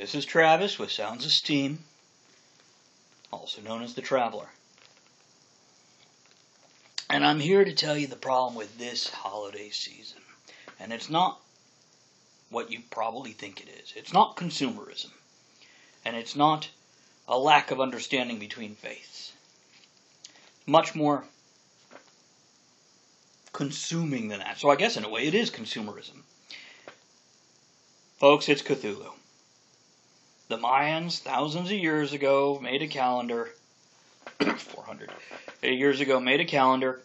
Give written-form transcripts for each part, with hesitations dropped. This is Travis with Sounds of Steam, also known as The Traveler. And I'm here to tell you the problem with this holiday season. And it's not what you probably think it is. It's not consumerism. And it's not a lack of understanding between faiths. Much more consuming than that. So I guess in a way it is consumerism. Folks, it's Cthulhu. The Mayans, thousands of years ago, made a calendar, 400 years ago, made a calendar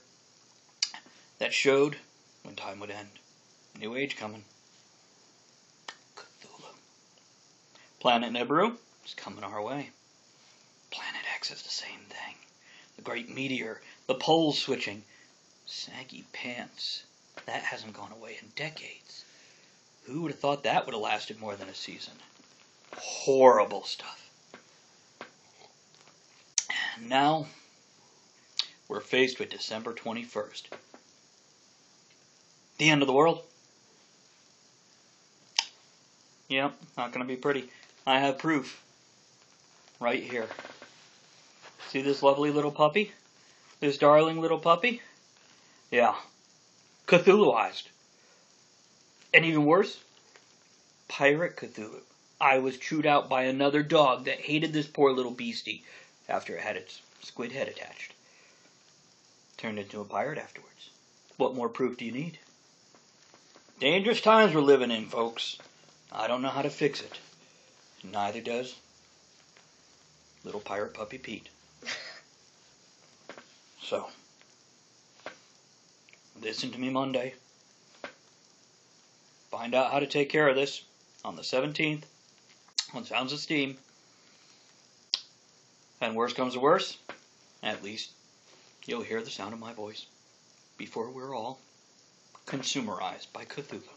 that showed when time would end. New Age coming. Cthulhu. Planet Nibiru is coming our way. Planet X is the same thing. The great meteor, the poles switching, saggy pants. That hasn't gone away in decades. Who would have thought that would have lasted more than a season? Horrible stuff. And now we're faced with December 21st. The end of the world. Yep, not going to be pretty. I have proof right here. See this lovely little puppy? This darling little puppy? Yeah. Cthulhuized. And even worse, Pirate Cthulhu. I was chewed out by another dog that hated this poor little beastie after it had its squid head attached. Turned into a pirate afterwards. What more proof do you need? Dangerous times we're living in, folks. I don't know how to fix it. Neither does little pirate puppy Pete. So, listen to me Monday. Find out how to take care of this on the 17th. On Sounds of Steam. And worse comes to worse, at least you'll hear the sound of my voice before we're all consumerized by Cthulhu.